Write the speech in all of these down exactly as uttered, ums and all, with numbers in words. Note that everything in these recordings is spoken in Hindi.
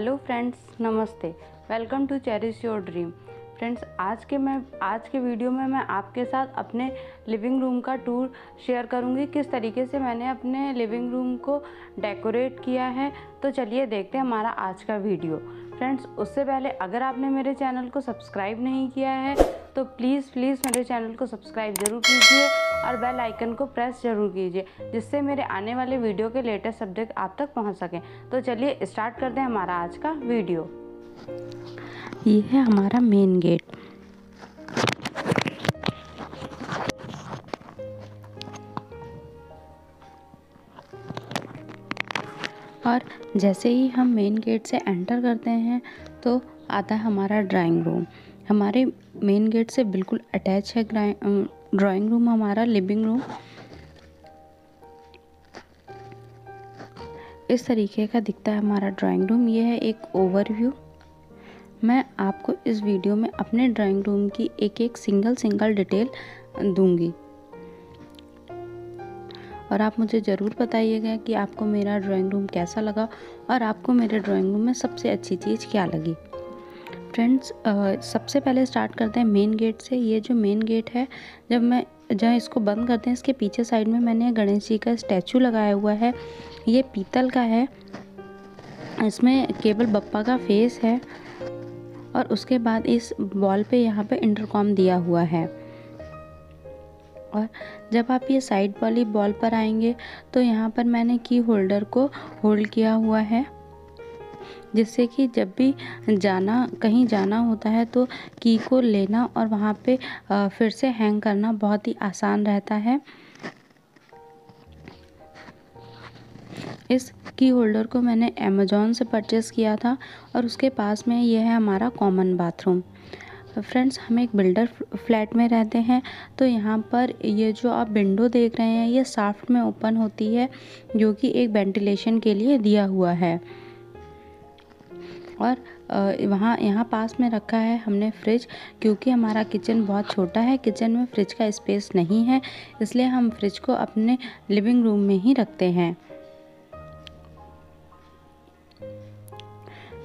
हेलो फ्रेंड्स, नमस्ते। Welcome to cherish your dream. Friends, आज के मैं आज के वीडियो में मैं आपके साथ अपने लिविंग रूम का टूर शेयर करूंगी, किस तरीके से मैंने अपने लिविंग रूम को डेकोरेट किया है। तो चलिए देखते हैं हमारा आज का वीडियो। फ्रेंड्स, उससे पहले अगर आपने मेरे चैनल को सब्सक्राइब नहीं किया है तो प्लीज़ प्लीज़ मेरे चैनल को सब्सक्राइब ज़रूर कीजिए और बेल आइकन को प्रेस ज़रूर कीजिए, जिससे मेरे आने वाले वीडियो के लेटेस्ट अपडेट आप तक पहुंच सकें। तो चलिए स्टार्ट करते हैं हमारा आज का वीडियो। ये है हमारा मेन गेट। और जैसे ही हम मेन गेट से एंटर करते हैं तो आता है हमारा ड्राइंग रूम। हमारे मेन गेट से बिल्कुल अटैच है ड्राइंग रूम, हमारा लिविंग रूम। इस तरीके का दिखता है हमारा ड्राइंग रूम। यह है एक ओवरव्यू। मैं आपको इस वीडियो में अपने ड्राइंग रूम की एक एक सिंगल सिंगल डिटेल दूंगी, और आप मुझे ज़रूर बताइएगा कि आपको मेरा ड्राइंग रूम कैसा लगा और आपको मेरे ड्राइंग रूम में सबसे अच्छी चीज़ क्या लगी। फ्रेंड्स, सबसे पहले स्टार्ट करते हैं मेन गेट से। ये जो मेन गेट है, जब मैं जहाँ इसको बंद करते हैं, इसके पीछे साइड में मैंने गणेश जी का स्टैचू लगाया हुआ है। ये पीतल का है, इसमें केवल बप्पा का फेस है, और उसके बाद इस वॉल पे यहाँ पे इंटरकॉम दिया हुआ है। और जब आप ये साइड वाली वॉल पर आएंगे तो यहाँ पर मैंने की होल्डर को होल्ड किया हुआ है, जिससे कि जब भी जाना कहीं जाना होता है तो की को लेना और वहाँ पे फिर से हैंग करना बहुत ही आसान रहता है। इस की होल्डर को मैंने अमेज़ॉन से परचेस किया था। और उसके पास में यह है हमारा कॉमन बाथरूम। फ्रेंड्स, हम एक बिल्डर फ्लैट में रहते हैं, तो यहाँ पर ये जो आप विंडो देख रहे हैं ये साफ्ट में ओपन होती है, जो कि एक वेंटिलेशन के लिए दिया हुआ है। और वहाँ यहाँ पास में रखा है हमने फ्रिज, क्योंकि हमारा किचन बहुत छोटा है, किचन में फ्रिज का स्पेस नहीं है, इसलिए हम फ्रिज को अपने लिविंग रूम में ही रखते हैं।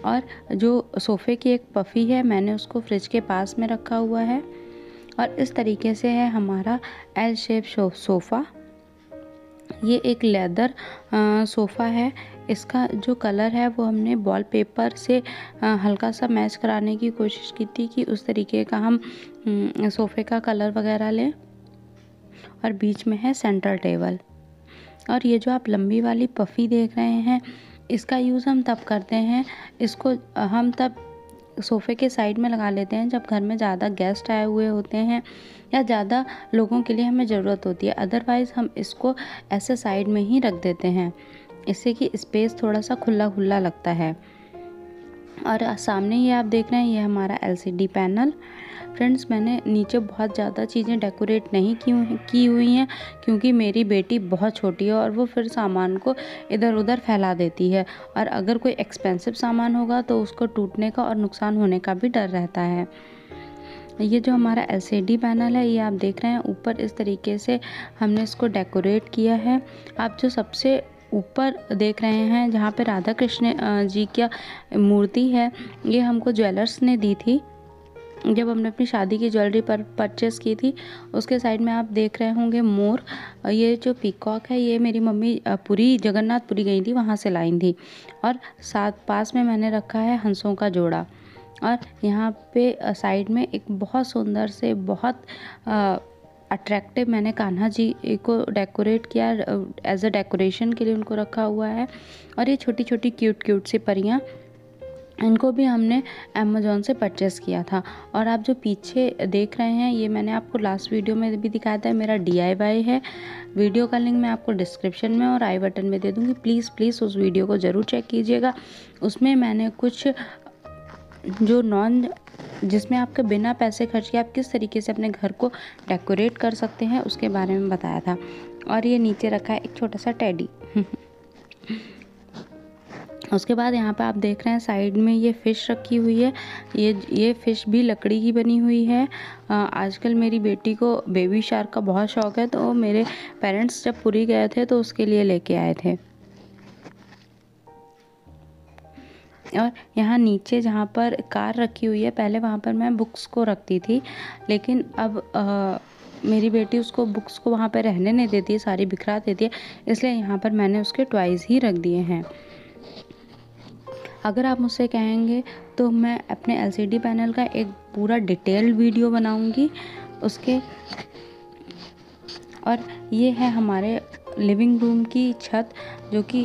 और जो सोफ़े की एक पफ़ी है, मैंने उसको फ्रिज के पास में रखा हुआ है। और इस तरीके से है हमारा एल शेप सोफ़ा। ये एक लेदर सोफ़ा है, इसका जो कलर है वो हमने वॉलपेपर से हल्का सा मैच कराने की कोशिश की थी कि उस तरीके का हम सोफ़े का कलर वगैरह लें। और बीच में है सेंटर टेबल। और ये जो आप लंबी वाली पफ़ी देख रहे हैं, इसका यूज़ हम तब करते हैं, इसको हम तब सोफ़े के साइड में लगा लेते हैं जब घर में ज़्यादा गेस्ट आए हुए होते हैं या ज़्यादा लोगों के लिए हमें ज़रूरत होती है। अदरवाइज़ हम इसको ऐसे साइड में ही रख देते हैं, इससे कि स्पेस थोड़ा सा खुला खुला लगता है। और सामने ये आप देख रहे हैं, ये हमारा एलसीडी पैनल। फ्रेंड्स, मैंने नीचे बहुत ज़्यादा चीज़ें डेकोरेट नहीं की की हुई हैं, क्योंकि मेरी बेटी बहुत छोटी है और वो फिर सामान को इधर उधर फैला देती है, और अगर कोई एक्सपेंसिव सामान होगा तो उसको टूटने का और नुकसान होने का भी डर रहता है। ये जो हमारा एलसीडी पैनल है, ये आप देख रहे हैं ऊपर इस तरीके से हमने इसको डेकोरेट किया है। आप जो सबसे ऊपर देख रहे हैं जहाँ पे राधा कृष्ण जी की मूर्ति है, ये हमको ज्वेलर्स ने दी थी जब हमने अपनी शादी की ज्वेलरी पर परचेस की थी। उसके साइड में आप देख रहे होंगे मोर। ये जो पीकॉक है, ये मेरी मम्मी पुरी जगन्नाथपुरी गई थी, वहाँ से लाई थी। और साथ पास में मैंने रखा है हंसों का जोड़ा। और यहाँ पे साइड में एक बहुत सुंदर से बहुत आ, अट्रैक्टिव मैंने कान्हा जी को डेकोरेट किया, एज अ डेकोरेशन के लिए उनको रखा हुआ है। और ये छोटी छोटी क्यूट क्यूट सी परियाँ, इनको भी हमने अमेज़ॉन से परचेस किया था। और आप जो पीछे देख रहे हैं, ये मैंने आपको लास्ट वीडियो में भी दिखाया था, मेरा डीआईवाई है। वीडियो का लिंक मैं आपको डिस्क्रिप्शन में और आई बटन में दे दूँगी। प्लीज़ प्लीज़ उस वीडियो को ज़रूर चेक कीजिएगा। उसमें मैंने कुछ जो नॉन जिसमें आपके बिना पैसे खर्च के आप किस तरीके से अपने घर को डेकोरेट कर सकते हैं उसके बारे में बताया था। और ये नीचे रखा है एक छोटा सा टेडी। उसके बाद यहाँ पे आप देख रहे हैं साइड में ये फ़िश रखी हुई है। ये ये फ़िश भी लकड़ी की बनी हुई है। आजकल मेरी बेटी को बेबी शार्क का बहुत शौक़ है, तो मेरे पेरेंट्स जब पुरी गए थे तो उसके लिए लेके आए थे। और यहाँ नीचे जहाँ पर कार रखी हुई है, पहले वहाँ पर मैं बुक्स को रखती थी, लेकिन अब आ, मेरी बेटी उसको बुक्स को वहाँ पर रहने नहीं देती है, सारी बिखरा देती है, इसलिए यहाँ पर मैंने उसके टॉयज़ ही रख दिए हैं। अगर आप मुझसे कहेंगे तो मैं अपने एलसीडी पैनल का एक पूरा डिटेल वीडियो बनाऊंगी उसके। और ये है हमारे लिविंग रूम की छत, जो कि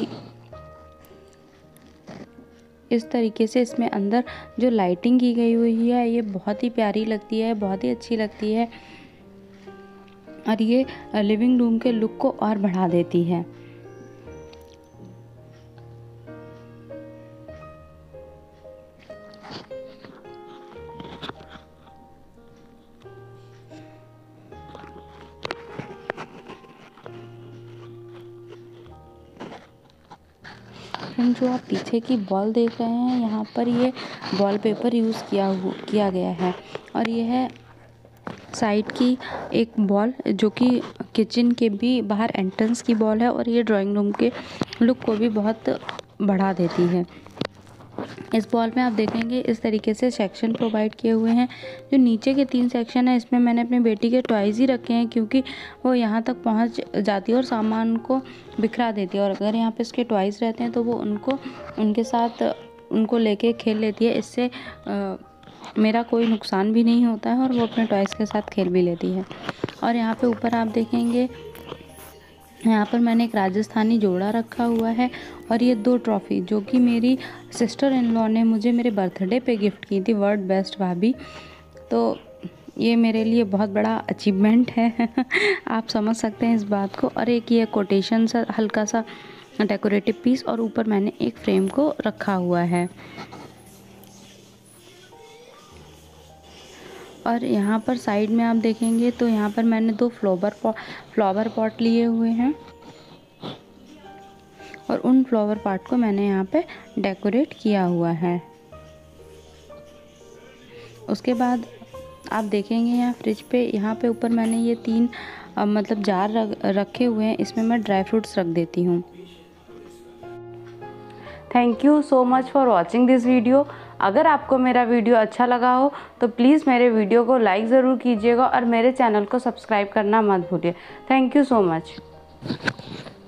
इस तरीके से इसमें अंदर जो लाइटिंग की गई हुई है ये बहुत ही प्यारी लगती है, बहुत ही अच्छी लगती है और ये लिविंग रूम के लुक को और बढ़ा देती है। जो आप पीछे की बॉल देख रहे हैं, यहाँ पर ये वॉलपेपर यूज़ किया हुआ किया गया है और ये है साइड की एक बॉल जो कि किचन के भी बाहर एंट्रेंस की बॉल है और ये ड्राइंग रूम के लुक को भी बहुत बढ़ा देती है। इस बॉल में आप देखेंगे इस तरीके से सेक्शन प्रोवाइड किए हुए हैं। जो नीचे के तीन सेक्शन है इसमें मैंने अपनी बेटी के टॉयज़ ही रखे हैं, क्योंकि वो यहाँ तक पहुँच जाती है और सामान को बिखरा देती है, और अगर यहाँ पे उसके टॉयज़ रहते हैं तो वो उनको उनके साथ उनको लेके खेल लेती है। इससे आ, मेरा कोई नुकसान भी नहीं होता है और वो अपने टॉयज़ के साथ खेल भी लेती है। और यहाँ पर ऊपर आप देखेंगे यहाँ पर मैंने एक राजस्थानी जोड़ा रखा हुआ है और ये दो ट्रॉफ़ी जो कि मेरी सिस्टर इन लॉ ने मुझे मेरे बर्थडे पे गिफ्ट की थी, वर्ल्ड बेस्ट भाभी, तो ये मेरे लिए बहुत बड़ा अचीवमेंट है आप समझ सकते हैं इस बात को। और एक ये कोटेशन सा हल्का सा डेकोरेटिव पीस और ऊपर मैंने एक फ्रेम को रखा हुआ है। और यहाँ पर साइड में आप देखेंगे तो यहाँ पर मैंने दो फ्लावर पॉट फ्लावर पॉट लिए हुए हैं और उन फ्लावर पॉट को मैंने यहाँ पे डेकोरेट किया हुआ है। उसके बाद आप देखेंगे यहाँ फ्रिज पे, यहाँ पे ऊपर मैंने ये तीन आ, मतलब जार रख, रखे हुए हैं, इसमें मैं ड्राई फ्रूट्स रख देती हूँ। Thank you so much for watching this video. अगर आपको मेरा वीडियो अच्छा लगा हो तो प्लीज़ मेरे वीडियो को लाइक ज़रूर कीजिएगा और मेरे चैनल को सब्सक्राइब करना मत भूलिए। Thank you so much.